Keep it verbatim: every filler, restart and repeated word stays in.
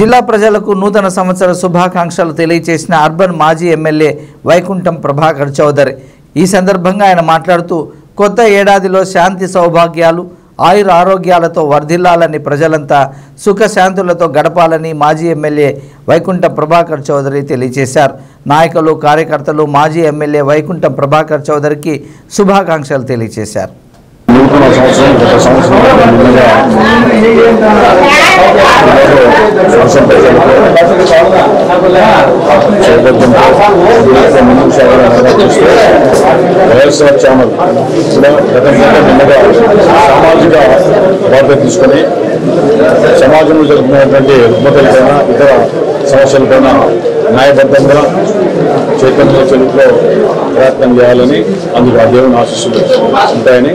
జిల్లా ప్రజలకు నూతన సంవత్సర శుభాకాంక్షలు తెలియజేసిన అర్బన్ మాజీ ఎమ్మెల్యే వైకుంఠం ప్రభాకర్ చౌదరి ఈ సందర్భంగా ఆయన మాట్లాడుతూ కొత్త ఏడాదిలో శాంతి సౌభాగ్యాలు ఆయుర ఆరోగ్యాలతో వర్ధిల్లాలని ప్రజలంతా సుఖ శాంతులతో గడపాలని మాజీ ఎమ్మెల్యే వైకుంఠం ప్రభాకర్ చౌదరి తెలియజేశారు నాయకులు కార్యకర్తలు మాజీ ఎమ్మెల్యే వైకుంఠం ప్రభాకర్ చౌదరికి శుభాకాంక్షలు తెలియజేశారు సామాజిక బాధ్యత తీసుకొని సమాజంలో జరుగుతున్నటువంటి రుగ్మతలపైన ఇతర సమస్యలపైన న్యాయబద్ధంగా చైతన్య చరిత్రలో ప్రయత్నం చేయాలని అందుకు ఆ దేవుని ఆశీస్సులు ఉంటాయని